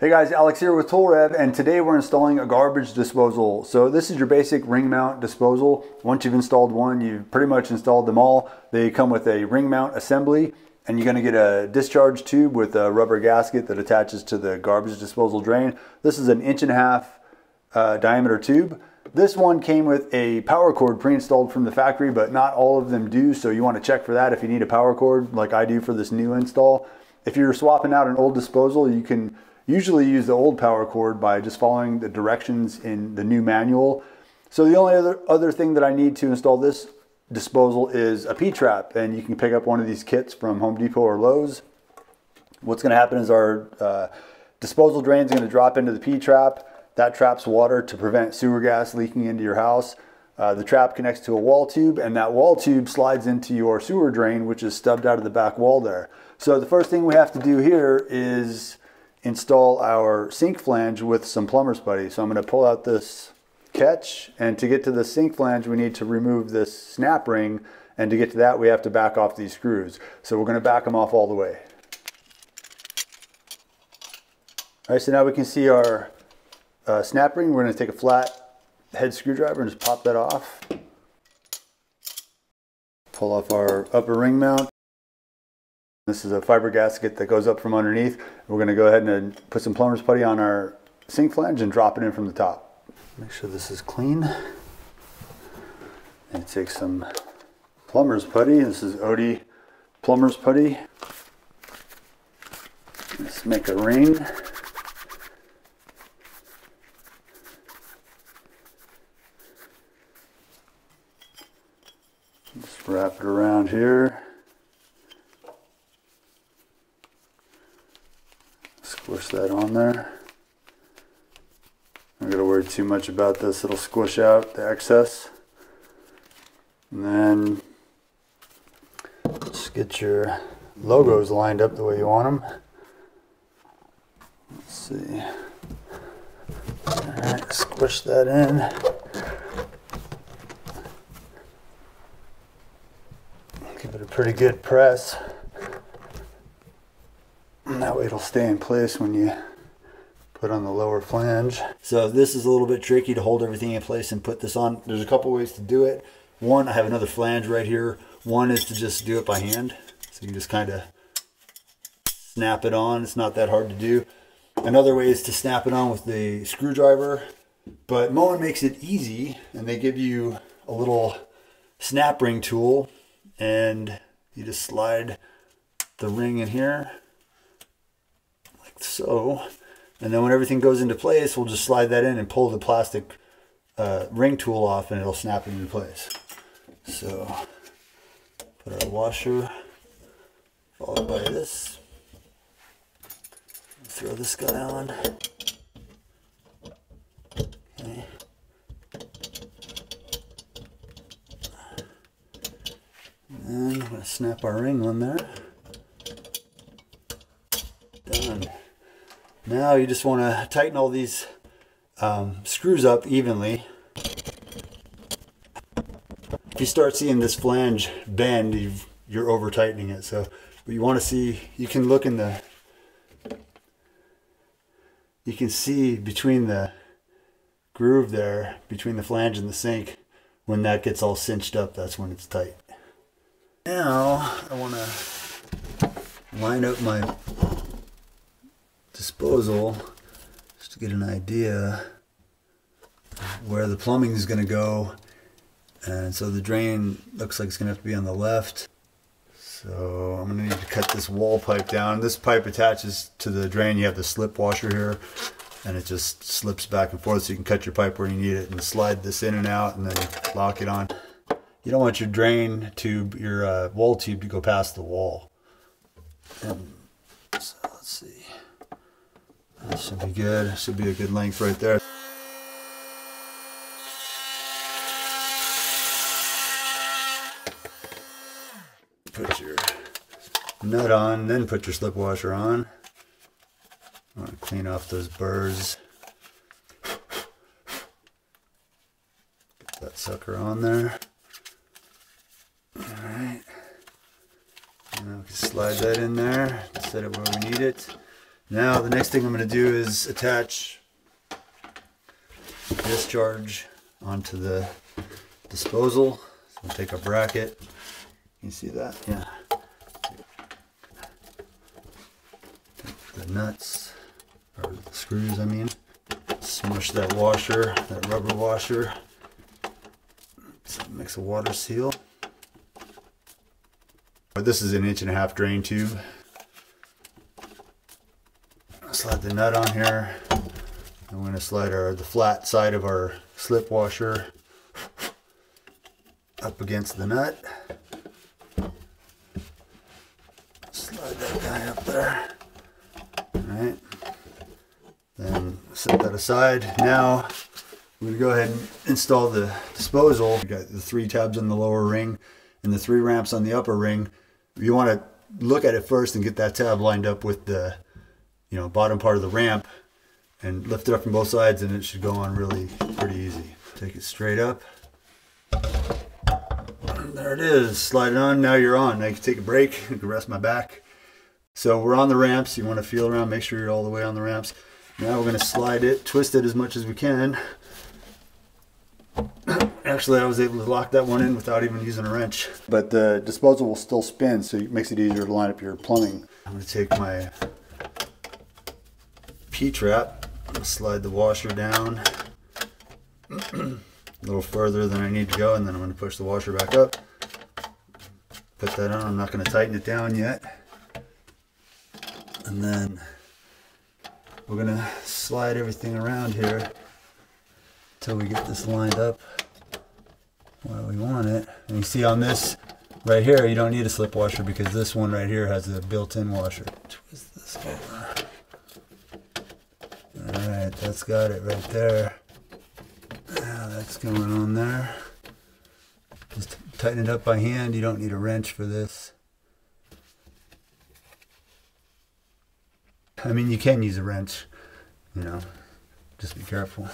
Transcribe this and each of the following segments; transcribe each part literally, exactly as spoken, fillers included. Hey guys, Alex here with ToolRev, and today we're installing a garbage disposal. So this is your basic ring mount disposal. Once you've installed one, you've pretty much installed them all. They come with a ring mount assembly, and you're gonna get a discharge tube with a rubber gasket that attaches to the garbage disposal drain. This is an inch and a half uh, diameter tube. This one came with a power cord pre-installed from the factory, but not all of them do, so you wanna check for that if you need a power cord, like I do for this new install. If you're swapping out an old disposal, you can usually use the old power cord by just following the directions in the new manual. So the only other, other thing that I need to install this disposal is a P-Trap, and you can pick up one of these kits from Home Depot or Lowe's. What's gonna happen is our uh, disposal drain's gonna drop into the P-Trap. That traps water to prevent sewer gas leaking into your house. Uh, the trap connects to a wall tube, and that wall tube slides into your sewer drain, which is stubbed out of the back wall there. So the first thing we have to do here is install our sink flange with some plumber's putty. So I'm going to pull out this catch, and to get to the sink flange we need to remove this snap ring, and to get to that we have to back off these screws. So we're going to back them off all the way. All right, so now we can see our uh, snap ring. We're going to take a flat head screwdriver and just pop that off. Pull off our upper ring mount. This is a fiber gasket that goes up from underneath. We're going to go ahead and put some plumber's putty on our sink flange and drop it in from the top. Make sure this is clean. And take some plumber's putty. This is Odie plumber's putty. Let's make a ring. Just wrap it around here. Squish that on there. I'm not gonna worry too much about this. It'll squish out the excess. And then just get your logos lined up the way you want them. Let's see. All right, squish that in. Give it a pretty good press. That way it'll stay in place when you put on the lower flange. So this is a little bit tricky to hold everything in place and put this on. There's a couple ways to do it. One, I have another flange right here. One is to just do it by hand. So you can just kind of snap it on. It's not that hard to do. Another way is to snap it on with the screwdriver. But Moen makes it easy, and they give you a little snap ring tool, and you just slide the ring in here. So, and then when everything goes into place, we'll just slide that in and pull the plastic uh, ring tool off, and it'll snap it into place. So, put our washer, followed by this. Throw this guy on. Okay. And then I'm going to snap our ring on there. Done. Now you just want to tighten all these um, screws up evenly. If you start seeing this flange bend, you've, you're over tightening it. So but you want to see, you can look in the, you can see between the groove there, between the flange and the sink, when that gets all cinched up, that's when it's tight. Now I want to line up my disposal just to get an idea where the plumbing is going to go, and so the drain looks like it's going to have to be on the left. So I'm going to need to cut this wall pipe down. This pipe attaches to the drain. You have the slip washer here, and it just slips back and forth, so you can cut your pipe where you need it and slide this in and out and then lock it on. You don't want your drain tube, your uh, wall tube, to go past the wall. And so let's see. That should be good. Should be a good length right there. Put your nut on, then put your slip washer on. I want to clean off those burrs. Get that sucker on there. All right. Now we can slide that in there, set it where we need it. Now the next thing I'm going to do is attach this charge onto the disposal. So I'll take a bracket. You see that? Yeah. The nuts, or the screws, I mean. Smush that washer, that rubber washer. So it makes a water seal. But this is an inch and a half drain tube. Slide the nut on here. I'm going to slide our the flat side of our slip washer up against the nut. Slide that guy up there. All right. Then set that aside. Now I'm going to go ahead and install the disposal. We've got the three tabs on the lower ring and the three ramps on the upper ring. You want to look at it first and get that tab lined up with the you know, bottom part of the ramp, and lift it up from both sides, and it should go on really pretty easy. Take it straight up. There it is, slide it on, now you're on. Now you can take a break, I can rest my back. So we're on the ramps, you wanna feel around, make sure you're all the way on the ramps. Now we're gonna slide it, twist it as much as we can. Actually, I was able to lock that one in without even using a wrench. But the disposal will still spin, so it makes it easier to line up your plumbing. I'm gonna take my P-Trap, I'm gonna slide the washer down a little further than I need to go, and then I'm gonna push the washer back up. Put that on, I'm not gonna tighten it down yet. And then we're gonna slide everything around here until we get this lined up where we want it. And you see on this right here, you don't need a slip washer because this one right here has a built-in washer. Twist this over. Alright, that's got it right there. Now that's going on there. Just tighten it up by hand. You don't need a wrench for this. I mean, you can use a wrench, you know, just be careful.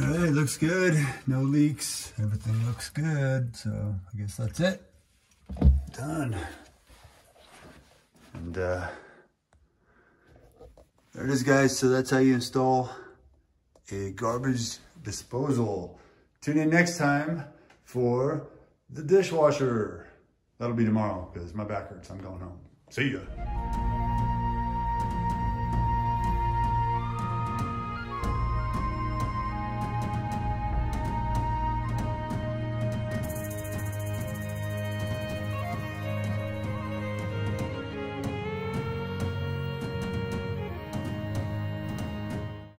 Alright, looks good. No leaks. Everything looks good. So I guess that's it. Done. And uh, there it is, guys. So that's how you install a garbage disposal. Tune in next time for the dishwasher. That'll be tomorrow because my back hurts. I'm going home. See ya.